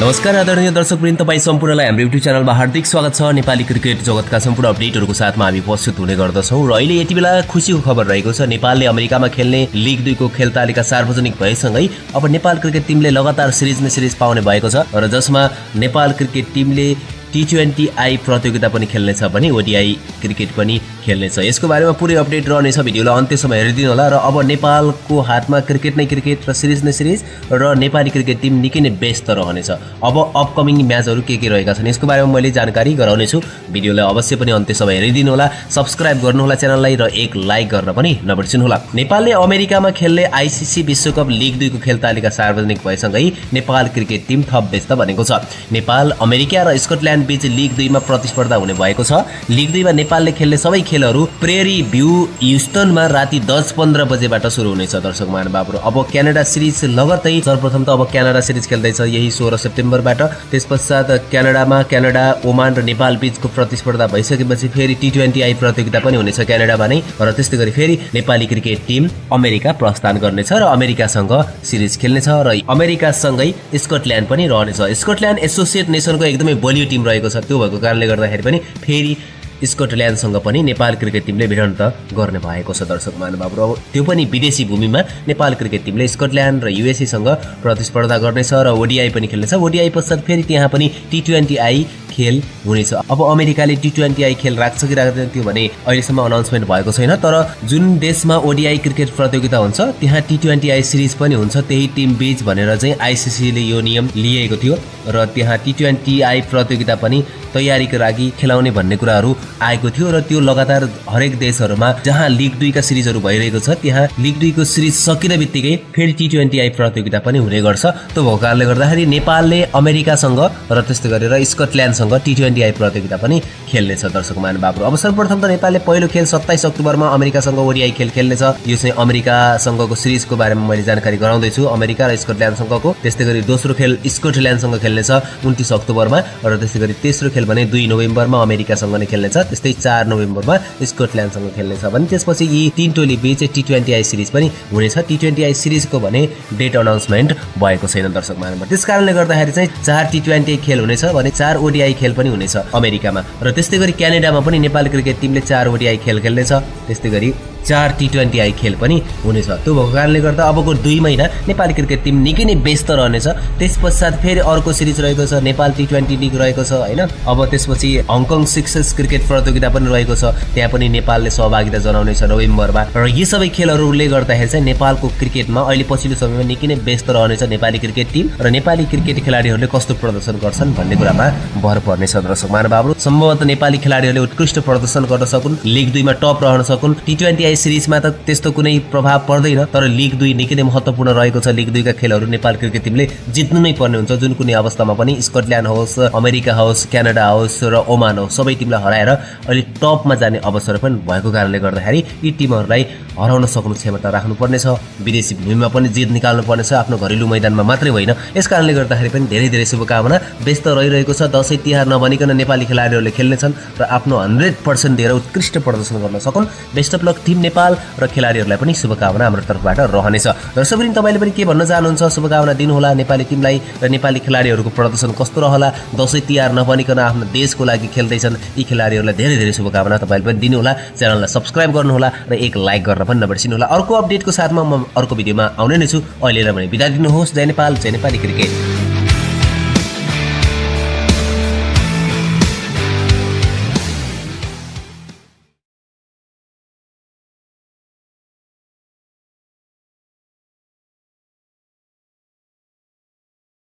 नमस्कार आदरणीय दर्शकवृन्द, तपाई सम्पूर्णलाई हाम्रो YouTube च्यानलमा हार्दिक स्वागत छ। नेपाली क्रिकेट जगतका सम्पूर्ण अपडेटहरुको साथमा हामी उपस्थित हुने गर्दछौं र अहिले यति बेला खुशीको खबर रहेको छ। नेपालले अमेरिकामा खेल्ने लीग 2 को खेल तालिका सार्वजनिक भएसँगै अब नेपाल क्रिकेट टिमले लगातार सिरिजमै सिरिज पाउने भएको छ र जसमा नेपाल क्रिकेट टिमले T20I प्रतियोगिता पनि खेल्नेछ भने ODI क्रिकेट पनि खेल्नेछ। यसको बारेमा पूरै अपडेट रहनेछ। भिडियोलाई अन्त्यसम्म हेरिदिनु होला। र अब नेपालको हातमा क्रिकेट नै क्रिकेट र सिरिज नै सिरिज र नेपाली क्रिकेट टिम निकै नै व्यस्त रहनेछ। अब अपकमिङ म्याचहरु के रहेका छन् यसको बारेमा मैले जानकारी गराउनेछु। भिडियोलाई अवश्य पनि अन्त्यसम्म हेरिदिनु होला। सब्स्क्राइब गर्नु होला च्यानललाई र एक लाइक गर्न पनि नबिर्सिनु होला। नेपालले अमेरिकामा खेल्ने आईसीसी विश्वकप लीग 2 को खेल तालिका सार्वजनिक भएसँगै नेपाल क्रिकेट टिम थप व्यस्त बनेको छ। नेपाल अमेरिका र स्कटल्यान्ड बीच लीग 2 मा प्रतिस्पर्धा हुने भएको छ। लीग 2 मा नेपालले खेल्ने सबै खेलहरू प्रेरी भ्यू ह्युस्टन मा राति 10:15 बजेबाट सुरु हुनेछ। दर्शक महानुभावहरु, अब क्यानाडा सिरिज लगत्तै सर्वप्रथम त अब क्यानाडा सिरिज खेल्दैछ यही 16 सेप्टेम्बरबाट। त्यसपश्चात क्यानाडामा क्यानाडा ओमान र नेपाल बीचको प्रतिस्पर्धा भइसकेपछि फेरि T20I प्रतियोगिता पनि हुनेछ क्यानाडामा नै र त्यसैगरी फेरि नेपाली क्रिकेट टिम अमेरिका प्रस्थान गर्नेछ र अमेरिकासँग सिरिज खेल्नेछ र अमेरिकासँगै स्कटल्यान्ड पनि रहनेछ। स्कटल्यान्ड एसोसिएट नेसनको एकदमै बलियो टिम रहेको छ। त्यो भएको कारणले गर्दाखेरि पनि फेरि स्कटल्यान्डसँग पनि नेपाल क्रिकेट टिमले भिडन्त गर्ने भएको छ। दर्शक महानुभावहरु, त्यो पनि विदेशी भूमिमा नेपाल क्रिकेट टिमले स्कटल्यान्ड र USA सँग प्रतिस्पर्धा गर्नेछ र ODI पनि खेल्नेछ। ODI पश्चात फेरि त्यहाँ पनि T20I खेल हुनेछ। अब अमेरिकाले T20I खेल राख्छ कि राख्दैन त्यो भने अहिलेसम्म अनाउन्समेन्ट भएको छैन। तर जुन देशमा ODI क्रिकेट प्रतियोगिता हुन्छ त्यहाँ T20I सिरिज पनि हुन्छ त्यही टिम बीच भनेर चाहिँ आईसीसी ले यो नियम लिएको थियो र त्यहाँ T20I प्रतियोगिता पनि तयारीको लागि खेलाउने भन्ने कुराहरु आएको थियो र त्यो लगातार हरेक देशहरुमा जहाँ लीग 2 का सिरिजहरु भइरहेको छ त्यहाँ लीग 2 को सिरिज सकिनेबित्तिकै फेरि T20I प्रतियोगिता पनि हुने गर्छ। त्यो भएको कारणले गर्दाखेरि नेपालले अमेरिकासँग र त्यस्तै गरेर स्कटल्यान्डसँग T20I प्रतियोगिता पनि खेल्नेछ। दर्शक महानुभावहरु, अब सर्वप्रथम त नेपालले पहिलो खेल 27 अक्टोबरमा अमेरिकासँग ODI खेल खेल्नेछ। यो चाहिँ अमेरिकासँगको सिरिजको बारेमा मैले जानकारी गराउँदै छु, अमेरिका र स्कटल्यान्डसँगको। त्यसैगरी दोस्रो खेल स्कटल्यान्डसँग खेल्नेछ 29 अक्टोबरमा र त्यसैगरी तेस्रो खेल भने 2 नोभेम्बरमा अमेरिकासँग नै खेल्नेछ। त्यस्तै 4 नोभेम्बरमा स्कटल्यान्डसँग खेल्नेछ भने त्यसपछि यी तीन टोली बीच T20I सिरिज पनि हुनेछ। T20I सिरिजको भने डेट अनाउन्समेन्ट भएको छैन। दर्शक महानुभाव, त्यसकारणले गर्दाखेरि चाहिँ 4 T20I खेल हुनेछ भने 4 ODI खेल पनि हुनेछ अमेरिकामा र त्यस्तैगरी क्यानाडामा पनि नेपाल क्रिकेट टिमले 4 ODI खेल खेल्नेछ। त्यस्तैगरी 4 T20I खेल पनि हुनेछ। त्यो भएको कारणले गर्दा अबको 2 महिना नेपाली क्रिकेट टिम निकै नै व्यस्त रहनेछ। त्यसपश्चात फेरि अर्को सिरिज रहेको छ नेपाल T20 लीग रहेको छ हैन। अब त्यसपछि हङकङ सिक्सर्स क्रिकेट प्रतियोगिता पनि रहेको छ, त्यहाँ पनि नेपालले सहभागिता जनाउनेछ नोभेम्बरमा। र यी सबै खेलहरूले गर्दाखेरि चाहिँ नेपालको क्रिकेटमा अहिले पछिल्लो समयमा निकै नै व्यस्त रहनेछ नेपाली क्रिकेट टिम र नेपाली क्रिकेट खेलाडीहरूले कस्तो प्रदर्शन गर्छन् भन्ने कुरामा भर पर्नेछ। दर्शक महानुभावहरु, सम्भवतः नेपाली खेलाडीहरूले उत्कृष्ट प्रदर्शन गर्न सकुन्, लीग 2 मा टप रहन सकुन्। T20I सिरिजमा त त्यस्तो कुनै प्रभाव पर्दैन तर लीग 2 निकै नै महत्त्वपूर्ण रहेको छ। लीग 2 का खेलहरू नेपाल क्रिकेट टिमले जित्नु नै पर्ने हुन्छ जुन कुनै अवस्थामा पनि। स्कटल्यान्ड होस्, अमेरिका होस्, क्यानाडा होस् र ओमान होस् सबै टिमलाई हराएर अहिले टपमा जाने अवसर पनि भएको कारणले गर्दाखेरि यी टिमहरूलाई हराउन सक्नु क्षमता राख्नुपर्नेछ। विदेशी भूमिमा पनि जित निकाल्नु पर्नेछ, आफ्नो घरेलु मैदानमा मात्रै होइन। यस कारणले गर्दाखेरि पनि धेरै धेरै शुभकामना। व्यस्त रहिरहेको छ, दसैँ तिहार नभनिकन नेपाली खेलाडीहरूले खेल्नेछन् र आफ्नो 100% दिएर उत्कृष्ट प्रदर्शन गर्न सकुन्। Best of luck team Nepal र खेलाडीहरूलाई पनि शुभकामना हाम्रो तर्फबाट रहनेछ। दर्शकवृन्द, तपाईले पनि के भन्न चाहनुहुन्छ? शुभकामना दिनुहोला नेपाली टिमलाई र नेपाली खेलाडीहरूको प्रदर्शन कस्तो रहला। दसैँ तिहार नभनिकन आफ्नो देशको लागि खेल्दैछन् यी खेलाडीहरूलाई धेरै धेरै शुभकामना तपाईले पनि दिनुहोला। च्यानललाई सब्स्क्राइब गर्नुहोला र एक लाइक गर्न पनि नबिर्सिनुहोला। अर्को अपडेटको साथमा म अर्को भिडियोमा आउने नै छु। अहिलेलाई भने बिदा दिनुहोस्। जय नेपाल, जय नेपाली क्रिकेट।